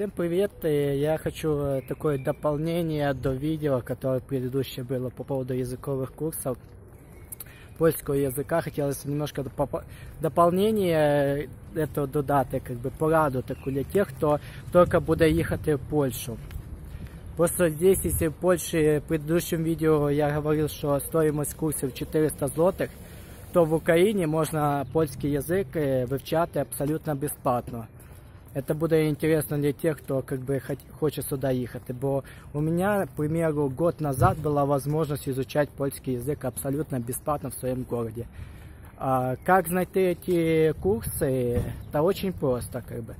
Всем привет! Я хочу такое дополнение до видео, которое предыдущее было по поводу языковых курсов польского языка. Хотелось немножко дополнение этого додати, как бы пораду таку для тех, кто только будет ехать в Польшу. Просто здесь, если в Польше в предыдущем видео я говорил, что стоимость курсов 400 злотых, то в Украине можно польский язык выучать абсолютно бесплатно. Это будет интересно для тех, кто как бы хочет сюда ехать. Бо у меня, к примеру, год назад была возможность изучать польский язык абсолютно бесплатно в своем городе. А как найти эти курсы? Это очень просто, как бы.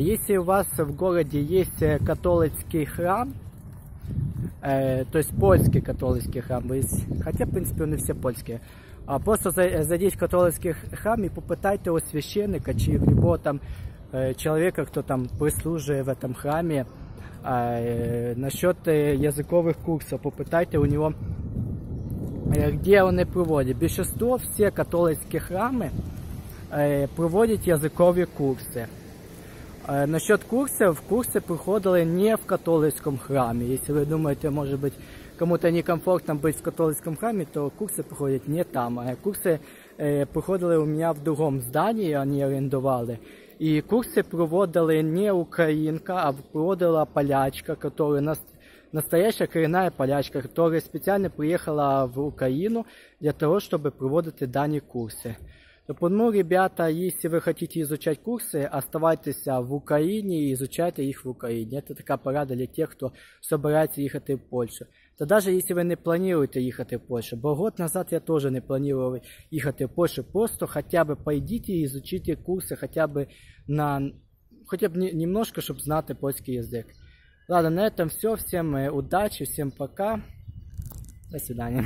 Если у вас в городе есть католический храм, то есть польский католический храм, хотя, в принципе, они все польские, просто зайдите в католический храм и попытайте у священника, чьи любого там человека, кто там прислуживает в этом храме, насчет языковых курсов, попытайте у него, где он и проводит. Большинство, все католические храмы проводят языковые курсы. Насчет курсов, курсы проходили не в католическом храме. Если вы думаете, может быть, кому-то некомфортно быть в католическом храме, то курсы проходят не там. Курсы проходили у меня в другом здании, они арендовали. И курсы проводили не украинка, а проводила полячка, которая настоящая коренная полячка, которая специально приехала в Украину для того, чтобы проводить данные курсы. Ну, ребята, если вы хотите изучать курсы, оставайтесь в Украине и изучайте их в Украине. Это такая порада для тех, кто собирается ехать в Польшу. Да даже если вы не планируете ехать в Польшу, бо год назад я тоже не планировал ехать в Польшу, просто хотя бы пойдите и изучите курсы, хотя бы немножко, чтобы знать польский язык. Ладно, на этом все. Всем удачи, всем пока. До свидания.